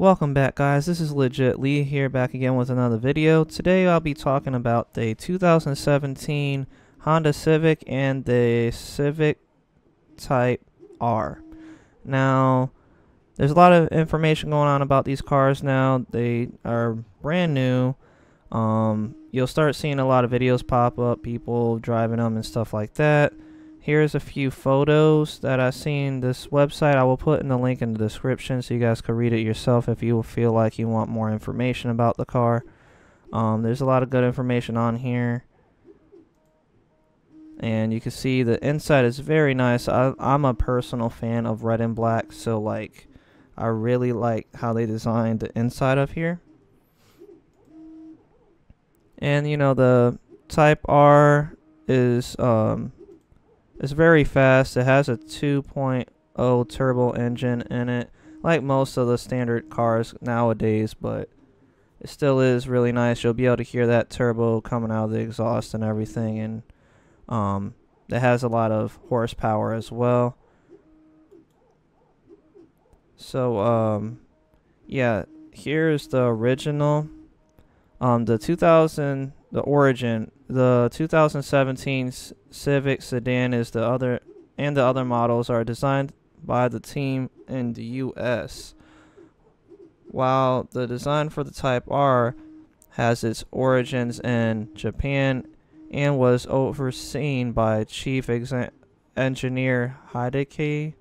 Welcome back, guys. This is Legit Lee here, back again with another video. Today I'll be talking about the 2017 Honda Civic and the Civic Type R. Now, there's a lot of information going on about these cars now. They are brand new. You'll start seeing a lot of videos pop up, people driving them and stuff like that. Here's a few photos that I've seen this website. I will put in the link in the description so you guys can read it yourself if you feel like you want more information about the car. There's a lot of good information on here. And you can see the inside is very nice. I'm a personal fan of red and black, so like I really like how they designed the inside of here. And you know, the Type R is it's very fast. It has a 2.0 turbo engine in it, like most of the standard cars nowadays, but it still is really nice. You'll be able to hear that turbo coming out of the exhaust and everything, and it has a lot of horsepower as well. So, yeah, here's the original. The 2017 Civic sedan is the other, and the other models are designed by the team in the US, while the design for the Type R has its origins in Japan and was overseen by Chief Engineer Hideki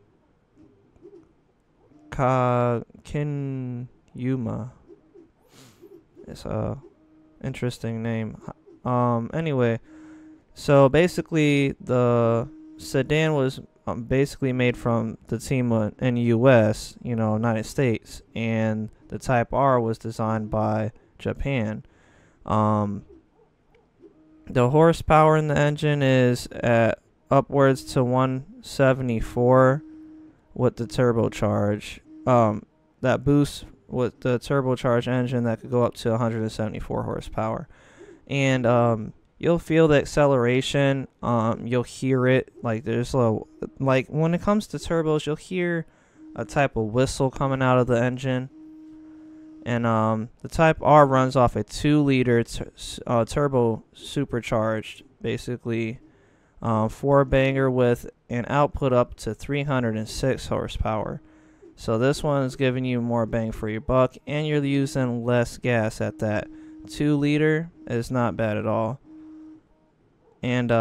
Kakinyuma. It's a interesting name. Anyway, so basically the sedan was basically made from the team in U.S., you know, United States, and the Type R was designed by Japan. The horsepower in the engine is at upwards to 174 with the turbocharge. That boosts with the turbocharged engine that could go up to 174 horsepower. And you'll feel the acceleration. You'll hear it. Like there's a, like when it comes to turbos, you'll hear a type of whistle coming out of the engine. And the Type R runs off a 2-liter turbo supercharged, basically 4-banger with an output up to 306 horsepower. So this one's giving you more bang for your buck, and you're using less gas at that. 2-liter is not bad at all. And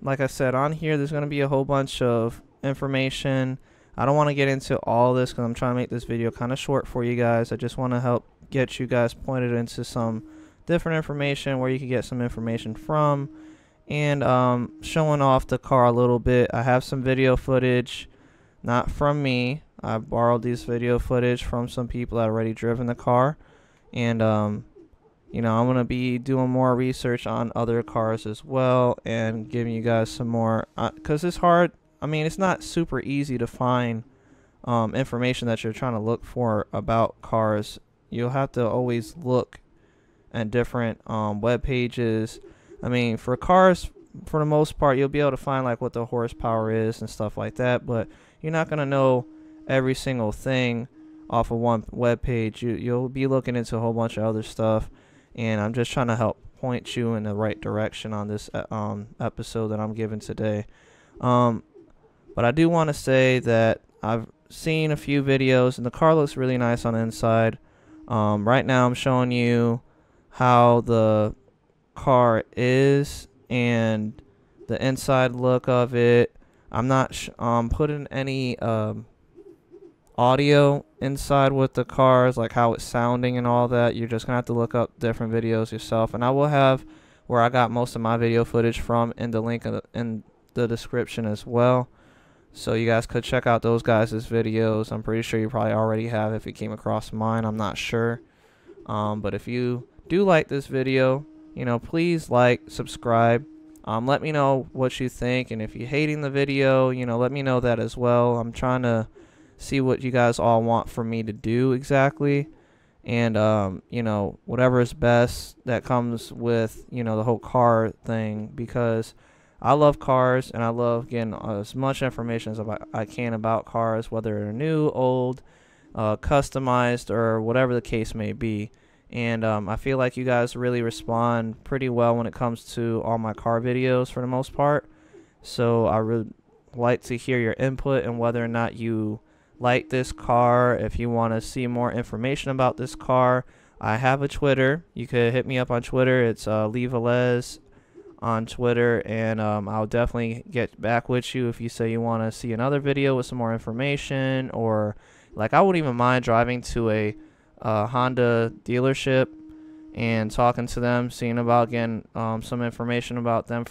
like I said, on here there's going to be a whole bunch of information. I don't want to get into all this because I'm trying to make this video kind of short for you guys. I just want to help get you guys pointed into some different information where you can get some information from, and showing off the car a little bit. I have some video footage, not from me. I borrowed these video footage from some people that already driven the car, and you know, I'm gonna be doing more research on other cars as well and giving you guys some more, because it's hard. I mean, it's not super easy to find information that you're trying to look for about cars. You'll have to always look at different web pages. I mean, for cars, for the most part, you'll be able to find like what the horsepower is and stuff like that, but you're not gonna know every single thing off of one web page. You'll be looking into a whole bunch of other stuff, and I'm just trying to help point you in the right direction on this episode that I'm giving today. But I do want to say that I've seen a few videos, and the car looks really nice on the inside. Right now I'm showing you how the car is and the inside look of it. I'm not putting any audio inside with the cars, like how it's sounding and all that. You're just gonna have to look up different videos yourself, and I will have where I got most of my video footage from in the link in the description as well, so you guys could check out those guys' videos. I'm pretty sure you probably already have if you came across mine. I'm not sure, but if you do like this video, you know, please like, subscribe. Let me know what you think, and if you're hating the video, you know, let me know that as well. I'm trying to see what you guys all want for me to do exactly, and you know, whatever is best that comes with, you know, the whole car thing, because I love cars, and I love getting as much information as I can about cars, whether they're new, old, customized, or whatever the case may be. And I feel like you guys really respond pretty well when it comes to all my car videos for the most part. So I really like to hear your input and whether or not you like this car, if you want to see more information about this car. I have a Twitter. You could hit me up on Twitter. It's Lee Velez on Twitter, and I'll definitely get back with you if you say you want to see another video with some more information, or like I wouldn't even mind driving to a Honda dealership and talking to them, seeing about getting some information about them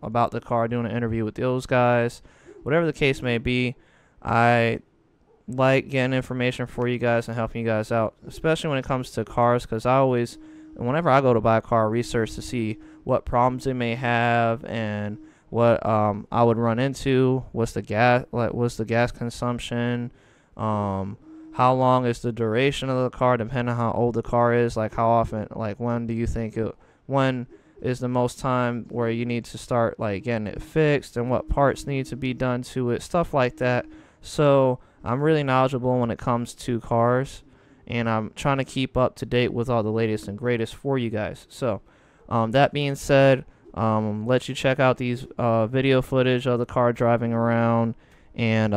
about the car, doing an interview with those guys, whatever the case may be. I like getting information for you guys and helping you guys out, especially when it comes to cars, because I always, whenever I go to buy a car, research to see what problems they may have and what I would run into, what's the gas consumption, how long is the duration of the car, depending on how old the car is, like how often, like when do you think when is the most time where you need to start like getting it fixed, and what parts need to be done to it, stuff like that. So I'm really knowledgeable when it comes to cars, and I'm trying to keep up to date with all the latest and greatest for you guys. So that being said, let you check out these video footage of the car driving around, and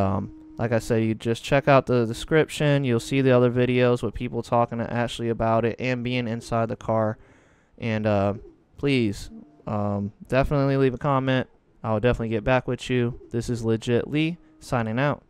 like I said, you just check out the description. You'll see the other videos with people talking to Ashley about it and being inside the car. And please definitely leave a comment. I'll definitely get back with you. This is Legit Lee signing out.